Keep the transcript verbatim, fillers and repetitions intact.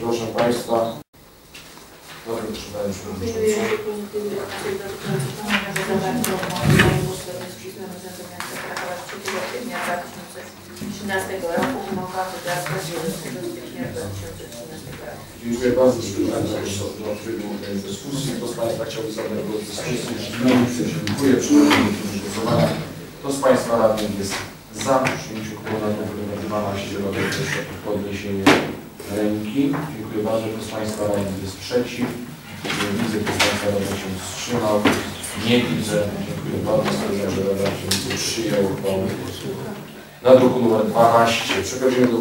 Proszę Państwa, dobrze przeczytaliśmy różnicę. Dziękuję bardzo, że do trybu tej dyskusji. Kto z Państwa chciałby zabrać głos w dyskusji? Dziękuję. Przechodzimy do głosowania. Kto z Państwa radnych jest za przyjęciu uchwały nr dwanaście, proszę o podniesienie ręki. Dziękuję bardzo. Kto z Państwa radnych jest przeciw? Nie widzę. Kto z Państwa radnych się wstrzymał? Nie widzę. Dziękuję bardzo. Stwierdzam, że radny się przyjął uchwałę na druku nr dwanaście. Przechodzimy do